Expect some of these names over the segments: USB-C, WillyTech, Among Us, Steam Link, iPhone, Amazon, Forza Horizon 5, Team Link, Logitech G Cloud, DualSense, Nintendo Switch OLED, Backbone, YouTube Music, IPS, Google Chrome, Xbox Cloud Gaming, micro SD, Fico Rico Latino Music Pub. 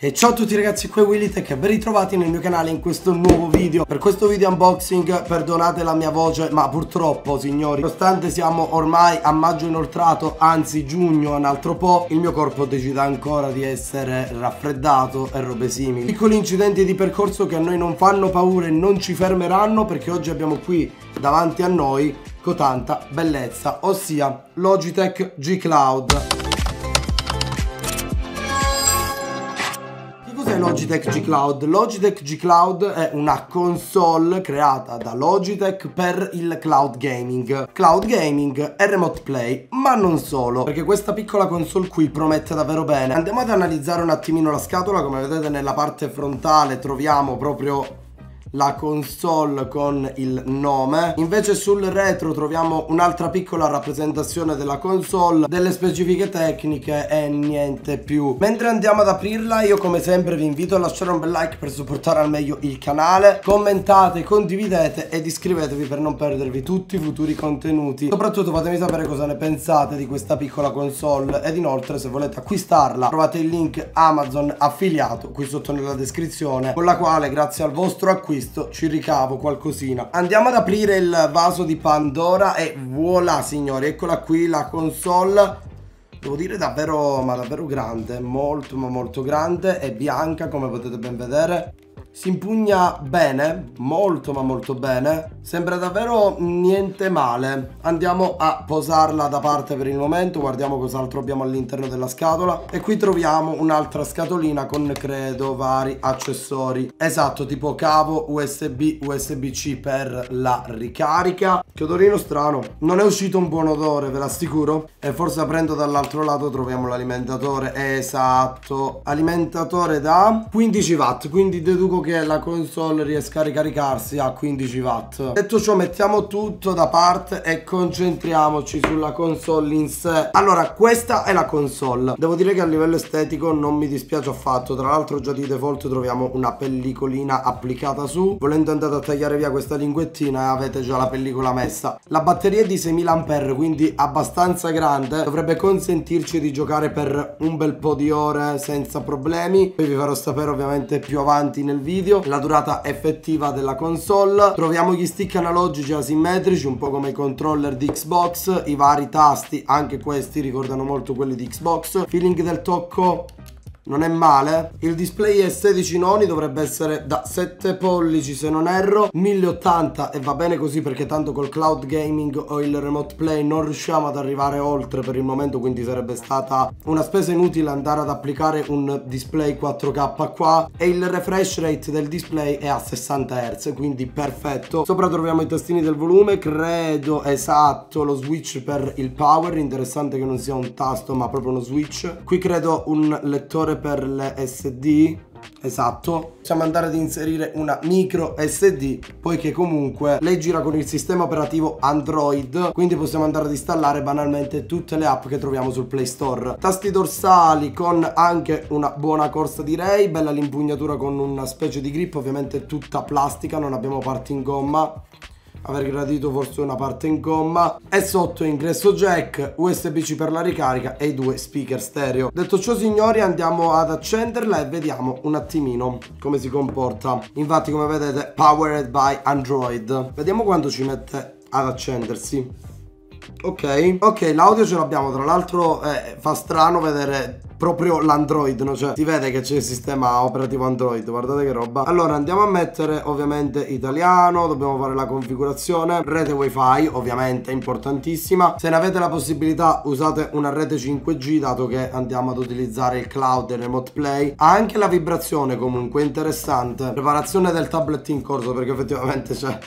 E ciao a tutti ragazzi, qui è WillyTech e ben ritrovati nel mio canale in questo nuovo video. Per questo video unboxing, perdonate la mia voce, ma purtroppo signori, nonostante siamo ormai a maggio inoltrato, anzi giugno, un altro po', il mio corpo decide ancora di essere raffreddato e robe simili. Piccoli incidenti di percorso che a noi non fanno paura e non ci fermeranno, perché oggi abbiamo qui davanti a noi cotanta bellezza, ossia Logitech G Cloud. Logitech G Cloud. Logitech G Cloud è una console creata da Logitech per il cloud gaming. Cloud gaming e remote play, ma non solo, perché questa piccola console qui promette davvero bene. Andiamo ad analizzare un attimino la scatola. Come vedete nella parte frontale troviamo proprio la console con il nome, invece sul retro troviamo un'altra piccola rappresentazione della console, delle specifiche tecniche e niente più. Mentre andiamo ad aprirla, io come sempre vi invito a lasciare un bel like per supportare al meglio il canale, commentate, condividete ed iscrivetevi per non perdervi tutti i futuri contenuti. Soprattutto fatemi sapere cosa ne pensate di questa piccola console, ed inoltre se volete acquistarla trovate il link Amazon affiliato qui sotto nella descrizione, con la quale grazie al vostro acquisto ci ricavo qualcosina. Andiamo ad aprire il vaso di Pandora e voilà signori, eccola qui la console. Devo dire davvero, ma davvero grande, molto ma molto grande. È bianca, come potete ben vedere. Si impugna bene, molto ma molto bene. Sembra davvero niente male. Andiamo a posarla da parte per il momento, guardiamo cos'altro abbiamo all'interno della scatola. E qui troviamo un'altra scatolina con credo vari accessori. Esatto, tipo cavo USB, USB-C per la ricarica. Che odorino strano, non è uscito un buon odore, ve l'assicuro. E forse aprendo dall'altro lato troviamo l'alimentatore. Esatto, alimentatore da 15 watt, quindi deduco che la console riesca a ricaricarsi a 15 watt. Detto ciò, mettiamo tutto da parte e concentriamoci sulla console in sé. Allora, questa è la console. Devo dire che a livello estetico non mi dispiace affatto. Tra l'altro già di default troviamo una pellicolina applicata su. Volendo andare a tagliare via questa linguettina e avete già la pellicola messa. La batteria è di 6000 ampere, quindi abbastanza grande, dovrebbe consentirci di giocare per un bel po' di ore senza problemi. Poi vi farò sapere ovviamente più avanti nel video la durata effettiva della console. Troviamo gli stick analogici asimmetrici, un po' come i controller di Xbox, i vari tasti, anche questi ricordano molto quelli di Xbox. Feeling del tocco non è male. Il display è 16 noni, dovrebbe essere da 7 pollici se non erro, 1080, e va bene così perché tanto col cloud gaming o il remote play non riusciamo ad arrivare oltre per il momento, quindi sarebbe stata una spesa inutile andare ad applicare un display 4K qua. E il refresh rate del display è a 60 Hz, quindi perfetto. Sopra troviamo i tastini del volume, credo, esatto, lo switch per il power, interessante che non sia un tasto ma proprio uno switch. Qui credo un lettore per l'SD, esatto, possiamo andare ad inserire una micro SD, poiché comunque lei gira con il sistema operativo Android, quindi possiamo andare ad installare banalmente tutte le app che troviamo sul Play Store. Tasti dorsali con anche una buona corsa direi, bella l'impugnatura con una specie di grip, ovviamente tutta plastica, non abbiamo parti in gomma. Aver gradito forse una parte in gomma. E sotto ingresso jack, USB-C per la ricarica e i due speaker stereo. Detto ciò signori, andiamo ad accenderla e vediamo un attimino come si comporta. Infatti come vedete, powered by Android. Vediamo quanto ci mette ad accendersi. Ok, l'audio ce l'abbiamo. Tra l'altro fa strano vedere proprio l'Android, no? Cioè si vede che c'è il sistema operativo Android, guardate che roba. Allora andiamo a mettere ovviamente italiano, dobbiamo fare la configurazione. Rete wifi ovviamente importantissima, se ne avete la possibilità usate una rete 5G, dato che andiamo ad utilizzare il cloud e il remote play. Ha anche la vibrazione comunque interessante. Preparazione del tablet in corso, perché effettivamente c'è,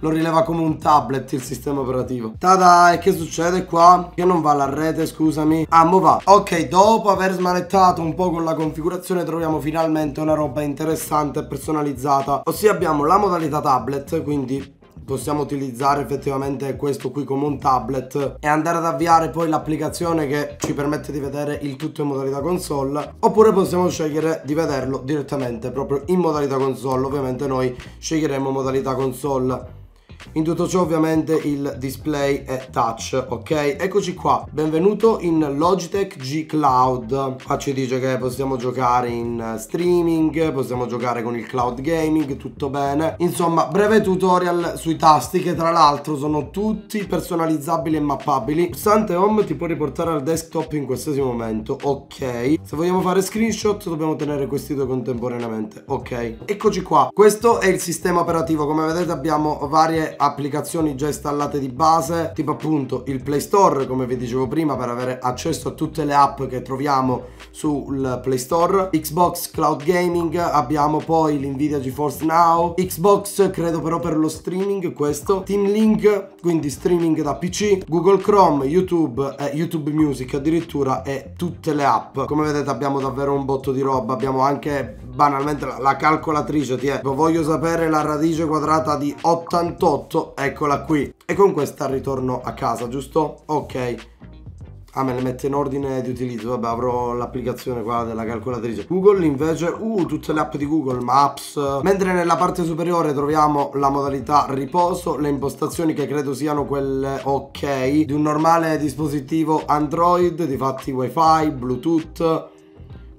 lo rileva come un tablet il sistema operativo. Tada, e che succede qua? Che non va la rete, scusami. Ah, mo va. Ok, dopo aver smanettato un po' con la configurazione troviamo finalmente una roba interessante e personalizzata. Ossia abbiamo la modalità tablet, quindi possiamo utilizzare effettivamente questo qui come un tablet e andare ad avviare poi l'applicazione che ci permette di vedere il tutto in modalità console, oppure possiamo scegliere di vederlo direttamente proprio in modalità console. Ovviamente noi sceglieremo modalità console. In tutto ciò ovviamente il display è touch, ok? Eccoci qua, benvenuto in Logitech G Cloud. Qua ci dice che possiamo giocare in streaming, possiamo giocare con il cloud gaming, tutto bene. Insomma, breve tutorial sui tasti che tra l'altro sono tutti personalizzabili e mappabili. Il pulsante home ti può riportare al desktop in qualsiasi momento, ok? Se vogliamo fare screenshot dobbiamo tenere questi due contemporaneamente, ok? Eccoci qua, questo è il sistema operativo. Come vedete abbiamo varie applicazioni già installate di base, tipo appunto il Play Store, come vi dicevo prima, per avere accesso a tutte le app che troviamo sul Play Store. Xbox Cloud Gaming, abbiamo poi l'Nvidia GeForce Now, Xbox credo però per lo streaming questo, Team Link, quindi streaming da PC, Google Chrome, YouTube, YouTube Music addirittura, e tutte le app. Come vedete abbiamo davvero un botto di roba, abbiamo anche banalmente la calcolatrice, voglio sapere la radice quadrata di 88, eccola qui. E con questa ritorno a casa, giusto? Ok. Ah, me le mette in ordine di utilizzo, vabbè, avrò l'applicazione qua della calcolatrice. Google invece, tutte le app di Google Maps. Mentre nella parte superiore troviamo la modalità riposo, le impostazioni che credo siano quelle ok di un normale dispositivo Android, difatti Wi-Fi, Bluetooth.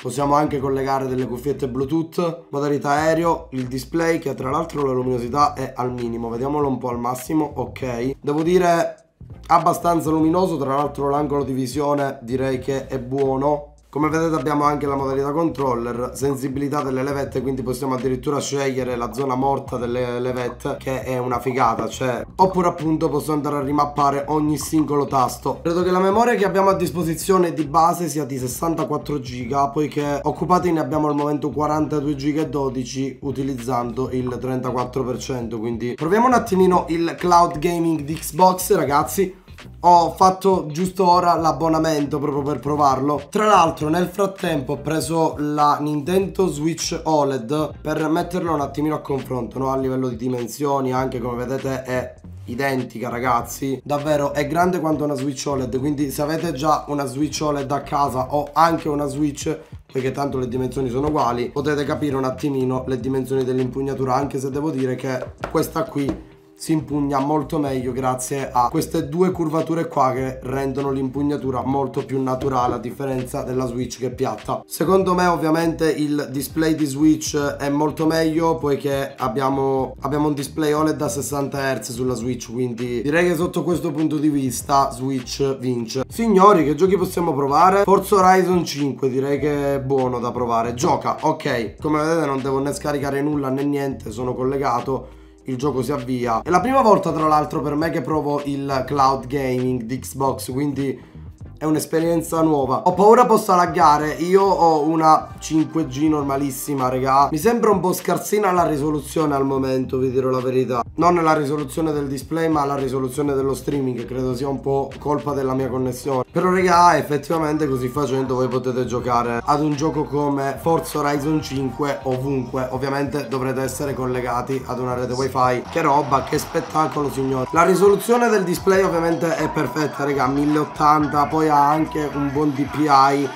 Possiamo anche collegare delle cuffiette Bluetooth, modalità aereo, il display che tra l'altro la luminosità è al minimo, vediamolo un po' al massimo, ok. Devo dire abbastanza luminoso, tra l'altro l'angolo di visione direi che è buono. Come vedete abbiamo anche la modalità controller, sensibilità delle levette, quindi possiamo addirittura scegliere la zona morta delle levette, che è una figata, cioè. Oppure appunto posso andare a rimappare ogni singolo tasto. Credo che la memoria che abbiamo a disposizione di base sia di 64 GB, poiché occupati ne abbiamo al momento 42 GB e 12 utilizzando il 34%. Quindi proviamo un attimino il cloud gaming di Xbox, ragazzi. Ho fatto giusto ora l'abbonamento proprio per provarlo. Tra l'altro nel frattempo ho preso la Nintendo Switch OLED per metterlo un attimino a confronto, no? A livello di dimensioni anche, come vedete è identica, ragazzi. Davvero è grande quanto una Switch OLED, quindi se avete già una Switch OLED a casa o anche una Switch, perché tanto le dimensioni sono uguali, potete capire un attimino le dimensioni dell'impugnatura, anche se devo dire che questa qui si impugna molto meglio grazie a queste due curvature qua che rendono l'impugnatura molto più naturale, a differenza della Switch che è piatta. Secondo me ovviamente il display di Switch è molto meglio, poiché abbiamo un display OLED a 60 Hz sulla Switch, quindi direi che sotto questo punto di vista Switch vince. Signori, che giochi possiamo provare? Forza Horizon 5 direi che è buono da provare, gioca, ok. Come vedete non devo né scaricare nulla né niente, sono collegato, il gioco si avvia. È la prima volta tra l'altro per me che provo il cloud gaming di Xbox, quindi è un'esperienza nuova. Ho paura possa laggare, io ho una 5G normalissima, raga. Mi sembra un po' scarsina la risoluzione al momento, vi dirò la verità. Non la risoluzione del display ma la risoluzione dello streaming, credo sia un po' colpa della mia connessione. Però raga, effettivamente così facendo voi potete giocare ad un gioco come Forza Horizon 5 ovunque. Ovviamente dovrete essere collegati ad una rete wifi. Che roba, che spettacolo, signori. La risoluzione del display ovviamente è perfetta, raga, 1080, poi ha anche un buon DPI,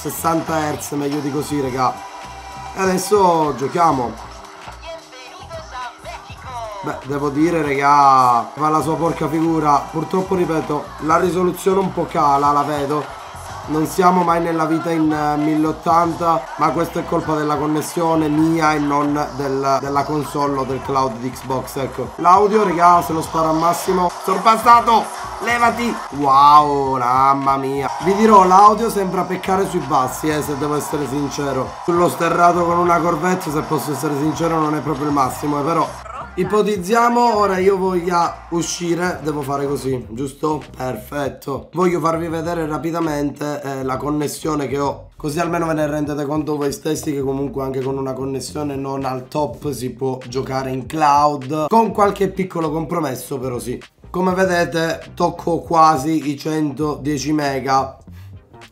60 Hz, meglio di così, raga. E adesso giochiamo. Beh, devo dire, raga, fa la sua porca figura. Purtroppo, ripeto, la risoluzione un po' cala, la vedo. Non siamo mai nella vita in 1080, ma questo è colpa della connessione mia e non della console o del cloud di Xbox, ecco. L'audio, raga, se lo sparo al massimo. Sorpassato! Levati! Wow, mamma mia. Vi dirò, l'audio sembra peccare sui bassi, se devo essere sincero. Sullo sterrato con una Corvette, se posso essere sincero, non è proprio il massimo, però ipotizziamo ora io voglia uscire, devo fare così, giusto? Perfetto. Voglio farvi vedere rapidamente la connessione che ho, così almeno ve ne rendete conto voi stessi che comunque anche con una connessione non al top si può giocare in cloud, con qualche piccolo compromesso, però sì. Come vedete tocco quasi i 110 mega,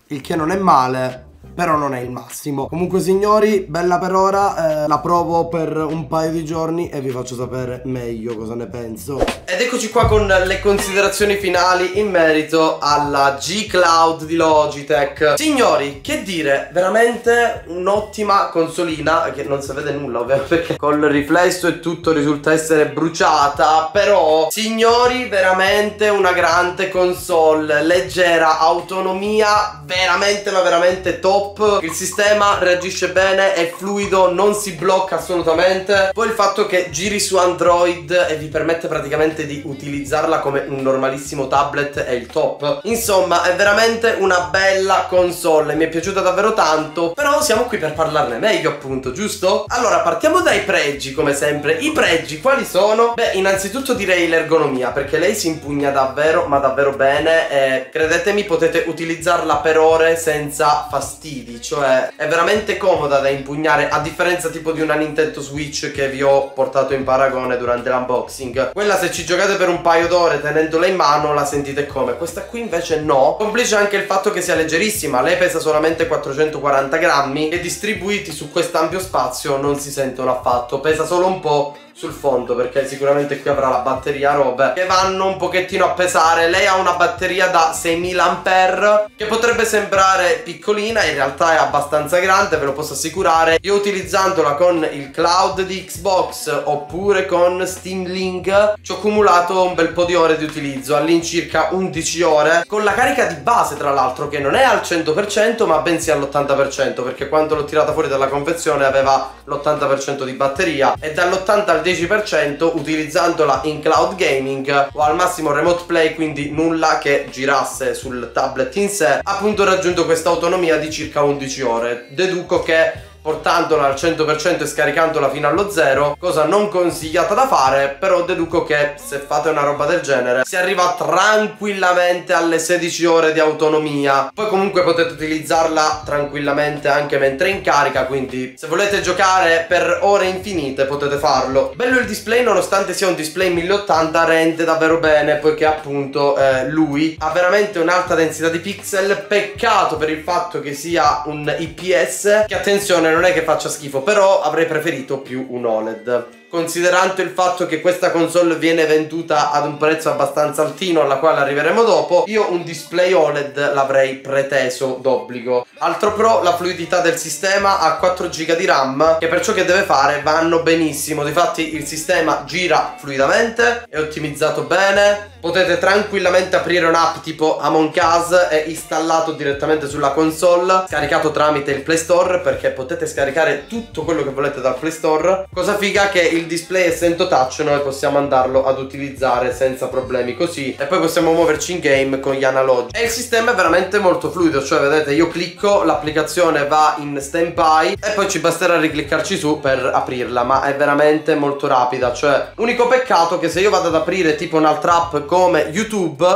il che non è male, però non è il massimo. Comunque signori, bella per ora, la provo per un paio di giorni e vi faccio sapere meglio cosa ne penso. Ed eccoci qua con le considerazioni finali in merito alla G Cloud di Logitech. Signori, che dire, veramente un'ottima consolina, che non si vede nulla ovviamente perché col riflesso e tutto risulta essere bruciata, però signori veramente una grande console, leggera, autonomia veramente ma veramente top, il sistema reagisce bene, è fluido, non si blocca assolutamente. Poi il fatto che giri su Android e vi permette praticamente di utilizzarla come un normalissimo tablet è il top. Insomma è veramente una bella console, mi è piaciuta davvero tanto, però siamo qui per parlarne meglio appunto, giusto? Allora partiamo dai pregi come sempre. I pregi quali sono? Beh, innanzitutto direi l'ergonomia, perché lei si impugna davvero ma davvero bene e credetemi potete utilizzarla per ore senza fastidi, cioè è veramente comoda da impugnare, a differenza tipo di una Nintendo Switch che vi ho portato in paragone durante l'unboxing. Quella se ci giocate per un paio d'ore tenendola in mano la sentite come, questa qui invece no. Complice anche il fatto che sia leggerissima, lei pesa solamente 440 grammi e distribuiti su quest'ampio spazio non si sentono affatto, pesa solo un po' sul fondo perché sicuramente qui avrà la batteria, robe che vanno un pochettino a pesare. Lei ha una batteria da 6000 ampere, che potrebbe sembrare piccolina, in realtà è abbastanza grande, ve lo posso assicurare. Io utilizzandola con il cloud di Xbox oppure con Steam Link ci ho accumulato un bel po' di ore di utilizzo, all'incirca 11 ore, con la carica di base tra l'altro che non è al 100% ma bensì all'80%, perché quando l'ho tirata fuori dalla confezione aveva l'80% di batteria e dall'80 al 10% utilizzandola in cloud gaming o al massimo remote play, quindi nulla che girasse sul tablet in sé, appunto ho raggiunto questa autonomia di circa 11 ore. Deduco che portandola al 100% e scaricandola fino allo 0, cosa non consigliata da fare, però deduco che se fate una roba del genere si arriva tranquillamente alle 16 ore di autonomia. Poi comunque potete utilizzarla tranquillamente anche mentre in carica, quindi se volete giocare per ore infinite potete farlo. Bello il display, nonostante sia un display 1080 rende davvero bene, poiché appunto lui ha veramente un'alta densità di pixel. Peccato per il fatto che sia un IPS, che attenzione non è che faccia schifo, però avrei preferito più un OLED. Considerando il fatto che questa console viene venduta ad un prezzo abbastanza altino, alla quale arriveremo dopo, io un display OLED l'avrei preteso d'obbligo. Altro pro, la fluidità del sistema, ha 4 GB di RAM che per ciò che deve fare vanno benissimo. Difatti il sistema gira fluidamente, è ottimizzato bene, potete tranquillamente aprire un'app tipo Among Us, è installato direttamente sulla console, scaricato tramite il Play Store, perché potete scaricare tutto quello che volete dal Play Store. Cosa figa che il display essendo touch noi possiamo andarlo ad utilizzare senza problemi così, e poi possiamo muoverci in game con gli analogi. E il sistema è veramente molto fluido, cioè vedete io clicco, l'applicazione va in stand by e poi ci basterà ricliccarci su per aprirla, ma è veramente molto rapida. Cioè unico peccato che se io vado ad aprire tipo un'altra app come YouTube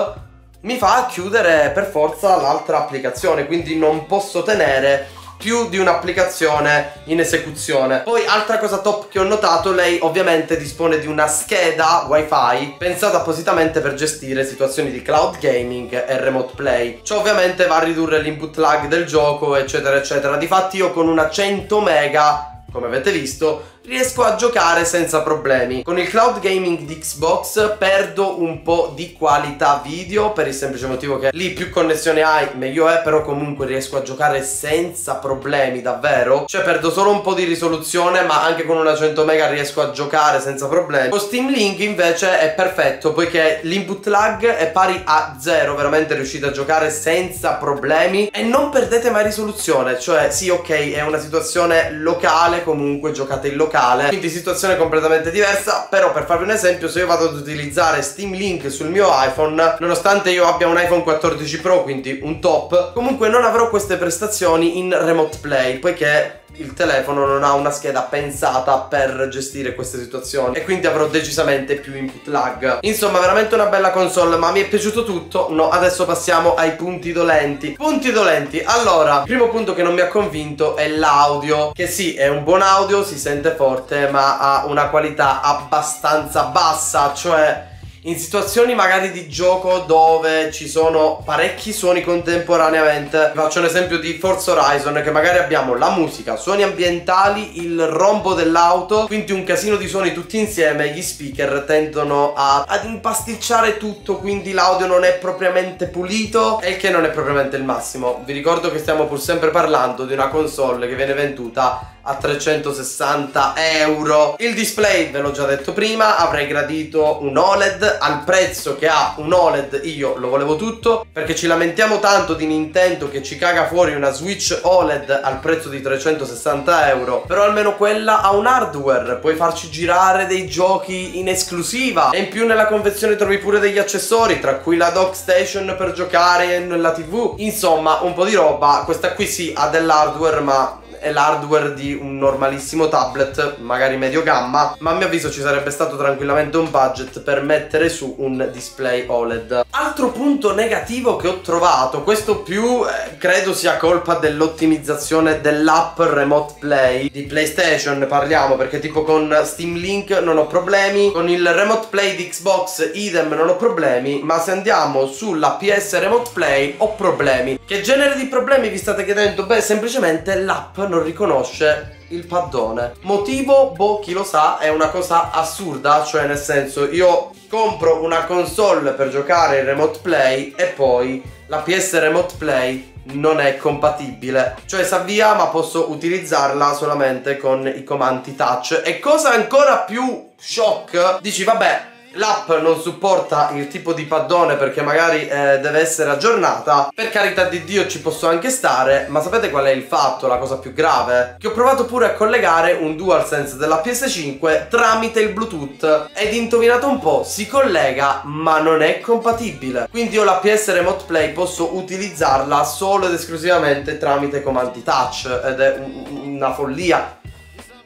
mi fa chiudere per forza l'altra applicazione, quindi non posso tenere più di un'applicazione in esecuzione. Poi altra cosa top che ho notato, lei ovviamente dispone di una scheda wifi pensata appositamente per gestire situazioni di cloud gaming e remote play. Ciò ovviamente va a ridurre l'input lag del gioco eccetera eccetera. Difatti io con una 100 mega come avete visto riesco a giocare senza problemi. Con il cloud gaming di Xbox perdo un po' di qualità video per il semplice motivo che lì più connessione hai meglio è, però comunque riesco a giocare senza problemi davvero, cioè perdo solo un po' di risoluzione ma anche con una 100 mega riesco a giocare senza problemi. Con Steam Link invece è perfetto poiché l'input lag è pari a 0, veramente riuscite a giocare senza problemi e non perdete mai risoluzione, cioè sì ok è una situazione locale, comunque giocate in locale, quindi situazione completamente diversa. Però per farvi un esempio, se io vado ad utilizzare Steam Link sul mio iPhone, nonostante io abbia un iPhone 14 Pro quindi un top, comunque non avrò queste prestazioni in remote play poiché il telefono non ha una scheda pensata per gestire queste situazioni e quindi avrò decisamente più input lag. Insomma veramente una bella console, ma mi è piaciuto tutto? No. Adesso passiamo ai punti dolenti. Punti dolenti, allora il primo punto che non mi ha convinto è l'audio, che sì è un buon audio, si sente forte ma ha una qualità abbastanza bassa, cioè in situazioni magari di gioco dove ci sono parecchi suoni contemporaneamente. Faccio un esempio di Forza Horizon, che magari abbiamo la musica, suoni ambientali, il rombo dell'auto, quindi un casino di suoni tutti insieme. Gli speaker tendono ad impasticciare tutto, quindi l'audio non è propriamente pulito, e il che non è propriamente il massimo. Vi ricordo che stiamo pur sempre parlando di una console che viene venduta a 360 euro. Il display ve l'ho già detto prima, avrei gradito un OLED. Al prezzo che ha un OLED io lo volevo tutto, perché ci lamentiamo tanto di Nintendo che ci caga fuori una Switch OLED al prezzo di 360 euro, però almeno quella ha un hardware, puoi farci girare dei giochi in esclusiva, e in più nella confezione trovi pure degli accessori, tra cui la dock station per giocare nella TV. Insomma, un po' di roba. Questa qui sì, ha dell'hardware, ma è l'hardware di un normalissimo tablet, magari medio gamma, ma a mio avviso ci sarebbe stato tranquillamente un budget per mettere su un display OLED. Altro punto negativo che ho trovato, questo più credo sia colpa dell'ottimizzazione dell'app Remote Play di PlayStation, parliamo, perché tipo con Steam Link non ho problemi, con il Remote Play di Xbox idem non ho problemi, ma se andiamo sulla PS Remote Play ho problemi. Che genere di problemi, vi state chiedendo? Beh, semplicemente l'app non riconosce il paddone. Motivo? Boh, chi lo sa. È una cosa assurda, cioè nel senso, io compro una console per giocare in Remote Play e poi la PS Remote Play non è compatibile, cioè si avvia ma posso utilizzarla solamente con i comandi touch. E cosa ancora più shock, dici vabbè, l'app non supporta il tipo di paddone perché magari deve essere aggiornata. Per carità di Dio, ci posso anche stare, ma sapete qual è il fatto, la cosa più grave? Che ho provato pure a collegare un DualSense della PS5 tramite il Bluetooth ed indovinato un po', si collega ma non è compatibile. Quindi io la PS Remote Play posso utilizzarla solo ed esclusivamente tramite comandi touch, ed è una follia.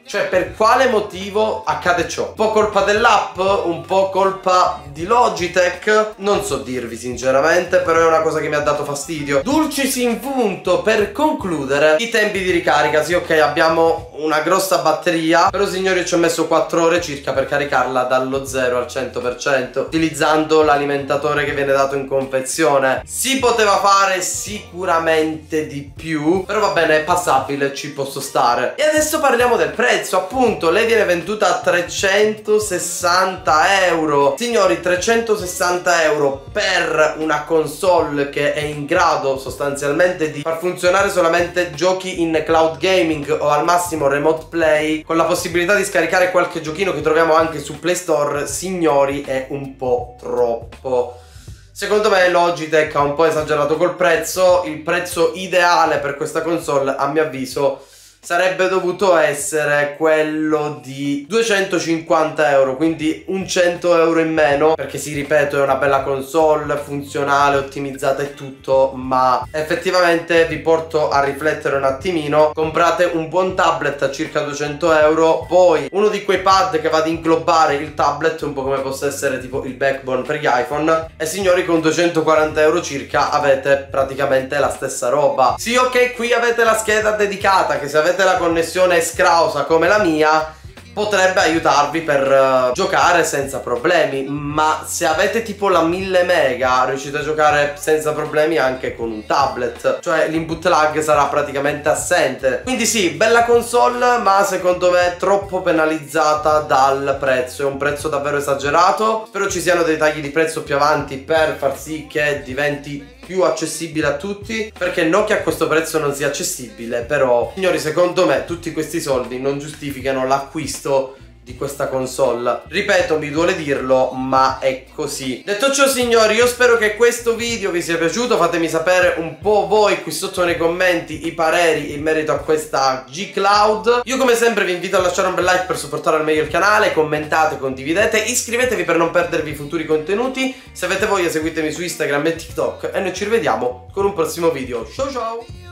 Cioè, per quale motivo accade ciò? Un po' colpa dell'app, un po' colpa di Logitech, non so dirvi sinceramente, però è una cosa che mi ha dato fastidio. Dulcis in punto, per concludere, i tempi di ricarica. Sì, ok, abbiamo una grossa batteria, però signori, io ci ho messo 4 ore circa per caricarla dallo 0 al 100%, utilizzando l'alimentatore che viene dato in confezione. Si poteva fare sicuramente di più, però va bene, è passabile, ci posso stare. E adesso parliamo del prezzo. Appunto, lei viene venduta a 360 euro. Signori, 360 euro per una console che è in grado sostanzialmente di far funzionare solamente giochi in cloud gaming o al massimo remote play, con la possibilità di scaricare qualche giochino che troviamo anche su Play Store. Signori, è un po' troppo. Secondo me Logitech ha un po' esagerato col prezzo. Il prezzo ideale per questa console, a mio avviso, sarebbe dovuto essere quello di 250 euro, quindi un 100 euro in meno, perché sì, ripeto, è una bella console, funzionale, ottimizzata e tutto, ma effettivamente vi porto a riflettere un attimino. Comprate un buon tablet a circa 200 euro, poi uno di quei pad che va ad inglobare il tablet, un po' come possa essere tipo il Backbone per gli iPhone, e signori, con 240 euro circa avete praticamente la stessa roba. Sì, ok, qui avete la scheda dedicata, che se avete la connessione scrausa come la mia potrebbe aiutarvi per giocare senza problemi, ma se avete tipo la 1000 mega riuscite a giocare senza problemi anche con un tablet, cioè l'input lag sarà praticamente assente. Quindi sì, bella console, ma secondo me troppo penalizzata dal prezzo, è un prezzo davvero esagerato. Spero ci siano dei tagli di prezzo più avanti per far sì che diventi più accessibile a tutti, perché non che a questo prezzo non sia accessibile, però signori, secondo me tutti questi soldi non giustificano l'acquisto di questa console. Ripeto, mi duole dirlo, ma è così. Detto ciò, signori, io spero che questo video vi sia piaciuto. Fatemi sapere un po' voi qui sotto nei commenti i pareri in merito a questa G Cloud. Io come sempre vi invito a lasciare un bel like per supportare al meglio il canale, commentate, condividete, iscrivetevi per non perdervi i futuri contenuti. Se avete voglia seguitemi su Instagram e TikTok, e noi ci rivediamo con un prossimo video. Ciao ciao!